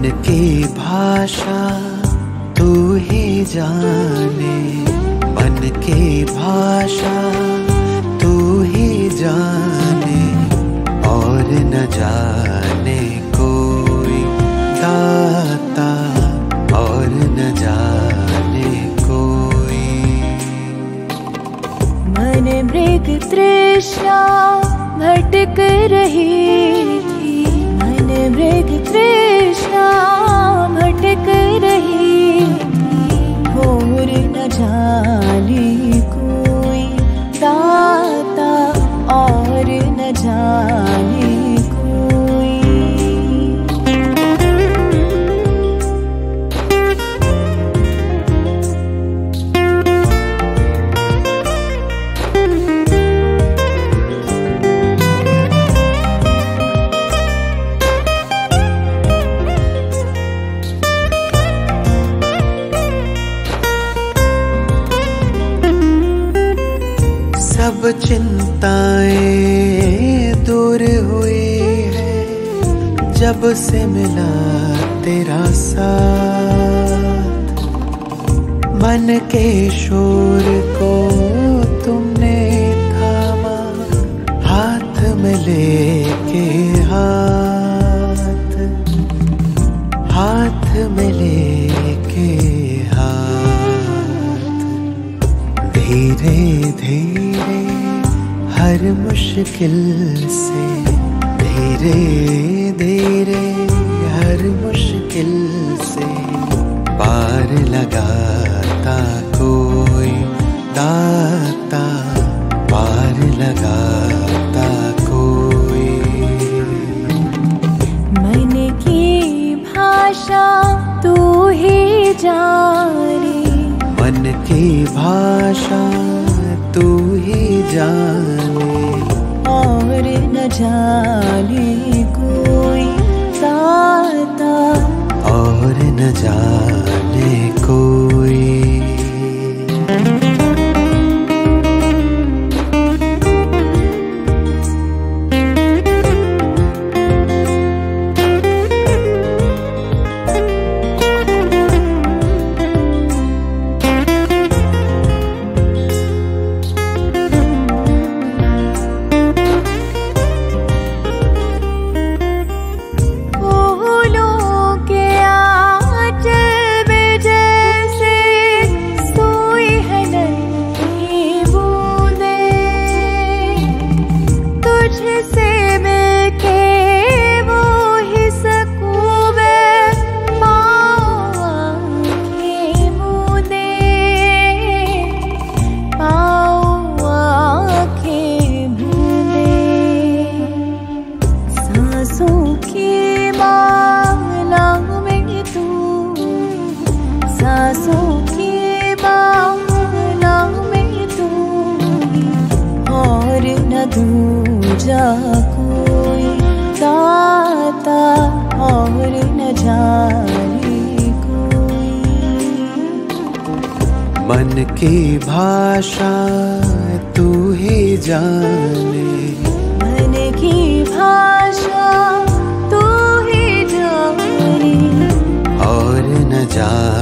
मन की भाषा तू ही जाने, मन की भाषा तू ही जाने, और न जाने कोई दाता, और न जाने कोई। मन मृग तृष्णा भटक रही थी, मन मृग तृष्णा भटक रही थी, और न जाने कोई दाता, और न जाने कोई। सब चिंताएं दूर हुई है जब से मिला तेरा साथ, मन के शोर को तुमने थामा, हाथ में लेके हाथ, हाथ में लेके हाथ। धीरे धीरे हर मुश्किल से, धीरे धीरे हर मुश्किल से, पार लगाता कोई दाता, पार लगाता कोई। मन की भाषा तू ही जाने, मन की भाषा तू ही जाने, और न जाने कोई दाता, और न जाने कोई। दूजा कोई दाता, और न जाने कोई। मन की भाषा तू ही जाने, मन की भाषा तू ही जाने, और न जाने।